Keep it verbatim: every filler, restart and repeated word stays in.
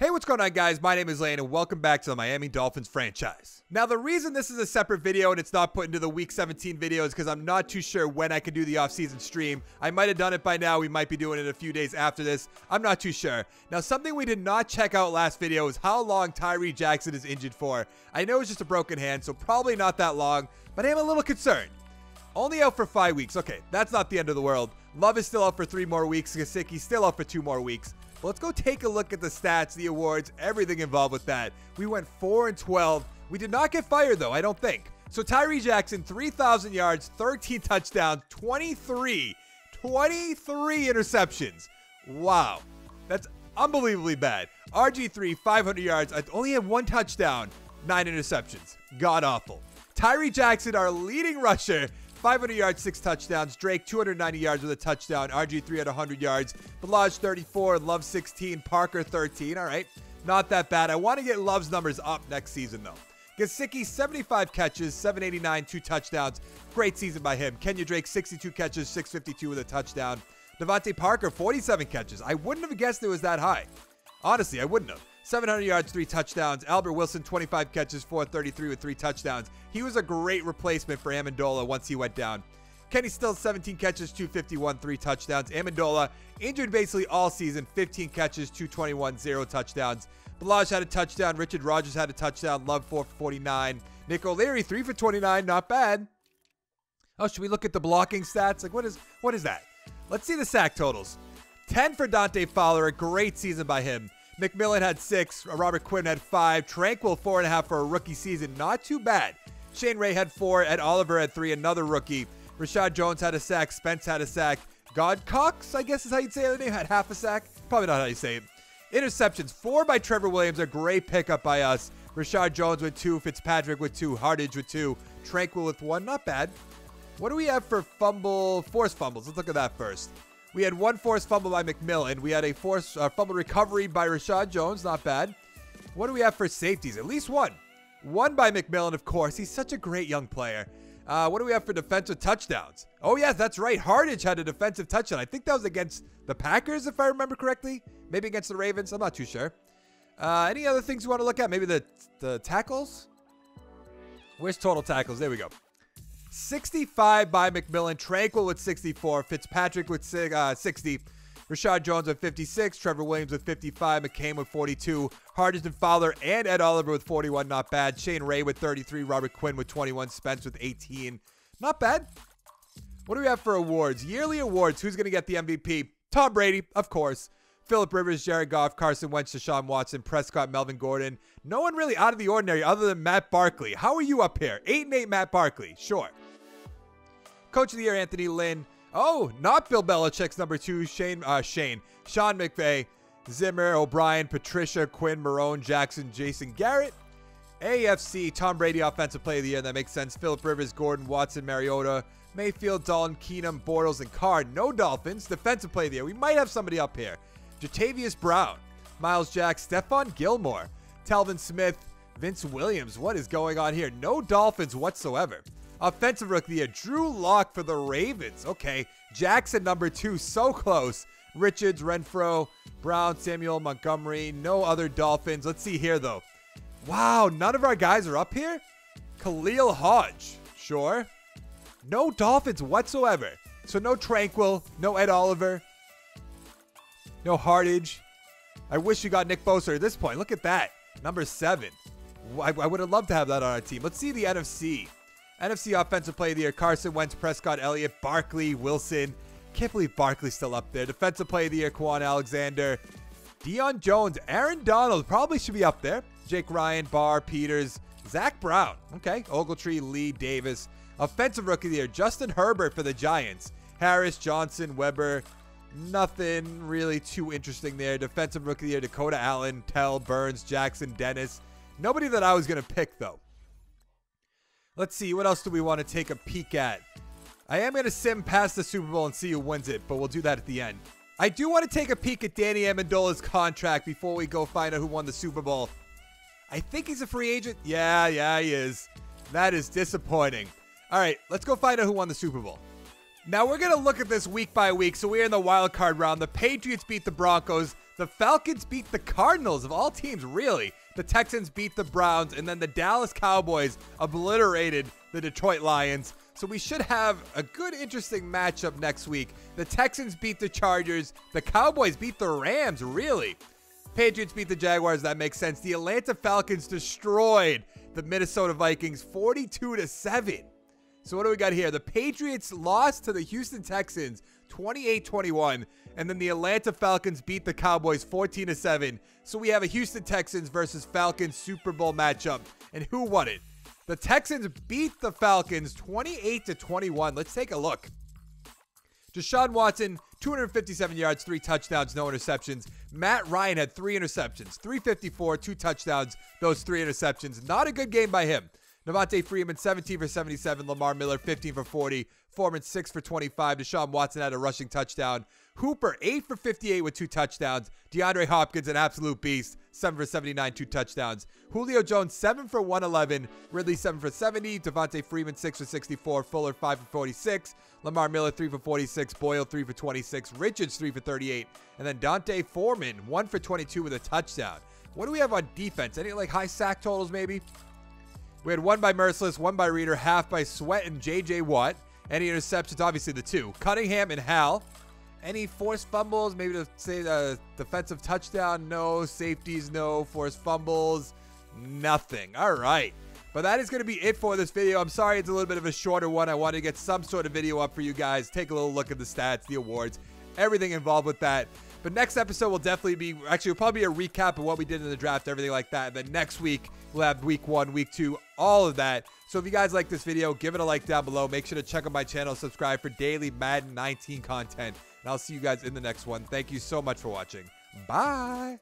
Hey, what's going on, guys? My name is Lane, and welcome back to the Miami Dolphins franchise. Now, the reason this is a separate video and it's not put into the Week seventeen video is because I'm not too sure when I can do the offseason stream. I might have done it by now. We might be doing it a few days after this. I'm not too sure. Now, something we did not check out last video is how long Tyree Jackson is injured for. I know it's just a broken hand, so probably not that long, but I am a little concerned. Only out for five weeks. Okay, that's not the end of the world. Love is still out for three more weeks. Gesicki still out for two more weeks. But let's go take a look at the stats, the awards, everything involved with that. We went four and twelve. We did not get fired, though, I don't think. So Tyree Jackson, three thousand yards, thirteen touchdowns, twenty-three, twenty-three interceptions. Wow. That's unbelievably bad. R G three, five hundred yards. I only had one touchdown, nine interceptions. God awful. Tyree Jackson, our leading rusher, five hundred yards, six touchdowns. Drake, two hundred ninety yards with a touchdown. R G three at one hundred yards. Balaj, thirty-four. Love, sixteen. Parker, thirteen. All right. Not that bad. I want to get Love's numbers up next season, though. Gesicki, seventy-five catches, seven eighty-nine, two touchdowns. Great season by him. Kenya Drake, sixty-two catches, six fifty-two with a touchdown. Devontae Parker, forty-seven catches. I wouldn't have guessed it was that high. Honestly, I wouldn't have. seven hundred yards, three touchdowns. Albert Wilson, twenty-five catches, four thirty-three with three touchdowns. He was a great replacement for Amendola once he went down. Kenny Stills, seventeen catches, two fifty-one, three touchdowns. Amendola, injured basically all season, fifteen catches, two twenty-one, zero touchdowns. Balaj had a touchdown. Richard Rogers had a touchdown. Love, four for forty-nine. Nick O'Leary, three for twenty-nine. Not bad. Oh, should we look at the blocking stats? Like, what is, what is that? Let's see the sack totals. ten for Dante Fowler, a great season by him. McMillan had six, Robert Quinn had five, Tranquil four and a half for a rookie season, not too bad. Shane Ray had four, Ed Oliver had three, another rookie. Rashad Jones had a sack, Spence had a sack, God Cox, I guess is how you'd say the name, had half a sack, probably not how you say it. Interceptions, four by Trevor Williams, a great pickup by us. Rashad Jones with two, Fitzpatrick with two, Hardage with two, Tranquil with one, not bad. What do we have for fumble, forced fumbles? Let's look at that first. We had one forced fumble by McMillan. We had a forced uh, fumble recovery by Rashad Jones. Not bad. What do we have for safeties? At least one. One by McMillan, of course. He's such a great young player. Uh, what do we have for defensive touchdowns? Oh, yes, that's right. Hardage had a defensive touchdown. I think that was against the Packers, if I remember correctly. Maybe against the Ravens. I'm not too sure. Uh, any other things you want to look at? Maybe the, the tackles? Where's total tackles? There we go. sixty-five by McMillan, Tranquil with sixty-four, Fitzpatrick with sixty, Rashad Jones with fifty-six, Trevor Williams with fifty-five, McCain with forty-two, Hardage and Fowler and Ed Oliver with forty-one, not bad. Shane Ray with thirty-three, Robert Quinn with twenty-one, Spence with eighteen, not bad. What do we have for awards? Yearly awards, who's going to get the M V P? Tom Brady, of course. Philip Rivers, Jared Goff, Carson Wentz, Deshaun Watson, Prescott, Melvin Gordon. No one really out of the ordinary other than Matt Barkley. How are you up here? eight and eight Matt Barkley, sure. Coach of the Year, Anthony Lynn. Oh, not Bill Belichick's number two, Shane, uh, Shane, Sean McVay, Zimmer, O'Brien, Patricia, Quinn, Marone, Jackson, Jason Garrett. A F C, Tom Brady, Offensive Player of the Year. That makes sense. Philip Rivers, Gordon, Watson, Mariota, Mayfield, Dalton, Keenum, Bortles, and Carr. No Dolphins. Defensive Player of the Year. We might have somebody up here. Jatavius Brown, Miles Jack, Stephon Gilmore, Talvin Smith, Vince Williams. What is going on here? No Dolphins whatsoever. Offensive Rookie of the Year, Drew Lock for the Ravens. Okay, Jackson number two, so close. Richards, Renfro, Brown, Samuel, Montgomery, no other Dolphins. Let's see here, though. Wow, none of our guys are up here? Khalil Hodge, sure. No Dolphins whatsoever. So no Tranquil, no Ed Oliver, no Hardage. I wish you got Nick Bosa at this point. Look at that. Number seven. I, I would have loved to have that on our team. Let's see the N F C. N F C Offensive Player of the Year. Carson Wentz, Prescott, Elliott, Barkley, Wilson. Can't believe Barkley's still up there. Defensive Player of the Year, Quan Alexander. Deion Jones, Aaron Donald probably should be up there. Jake Ryan, Barr, Peters, Zach Brown. Okay. Ogletree, Lee, Davis. Offensive Rookie of the Year, Justin Herbert for the Giants. Harris, Johnson, Weber. Nothing really too interesting there. Defensive Rookie of the Year, Dakota Allen, Tell, Burns, Jackson, Dennis. Nobody that I was going to pick, though. Let's see. What else do we want to take a peek at? I am going to sim past the Super Bowl and see who wins it, but we'll do that at the end. I do want to take a peek at Danny Amendola's contract before we go find out who won the Super Bowl. I think he's a free agent. Yeah, yeah, he is. That is disappointing. All right, let's go find out who won the Super Bowl. Now, we're going to look at this week by week. So we're in the wild card round. The Patriots beat the Broncos. The Falcons beat the Cardinals, of all teams, really. The Texans beat the Browns, and then the Dallas Cowboys obliterated the Detroit Lions. So we should have a good, interesting matchup next week. The Texans beat the Chargers. The Cowboys beat the Rams, really. Patriots beat the Jaguars. That makes sense. The Atlanta Falcons destroyed the Minnesota Vikings forty-two to seven. So what do we got here? The Patriots lost to the Houston Texans twenty-eight twenty-one, and then the Atlanta Falcons beat the Cowboys fourteen to seven. So we have a Houston Texans versus Falcons Super Bowl matchup. And who won it? The Texans beat the Falcons twenty-eight to twenty-one. Let's take a look. Deshaun Watson, two hundred fifty-seven yards, three touchdowns, no interceptions. Matt Ryan had three interceptions, three fifty-four, two touchdowns, those three interceptions. Not a good game by him. Devontae Freeman, seventeen for seventy-seven. Lamar Miller, fifteen for forty. Foreman, six for twenty-five. Deshaun Watson had a rushing touchdown. Hooper, eight for fifty-eight with two touchdowns. DeAndre Hopkins, an absolute beast, seven for seventy-nine, two touchdowns. Julio Jones, seven for one eleven. Ridley, seven for seventy. Devontae Freeman, six for sixty-four. Fuller, five for forty-six. Lamar Miller, three for forty-six. Boyle, three for twenty-six. Richards, three for thirty-eight. And then Dante Foreman, one for twenty-two with a touchdown. What do we have on defense? Any, like, high sack totals, maybe? We had one by Merciless, one by Reader, half by Sweat and J J Watt. Any interceptions? Obviously the two. Cunningham and Hal. Any forced fumbles? Maybe to say the defensive touchdown? No. Safeties? No. Forced fumbles? Nothing. All right. But that is going to be it for this video. I'm sorry it's a little bit of a shorter one. I wanted to get some sort of video up for you guys. Take a little look at the stats, the awards, everything involved with that. But next episode will definitely be, actually, it'll probably be a recap of what we did in the draft, everything like that. And then next week, we'll have week one, week two, all of that. So if you guys like this video, give it a like down below. Make sure to check out my channel, subscribe for daily Madden nineteen content. And I'll see you guys in the next one. Thank you so much for watching. Bye.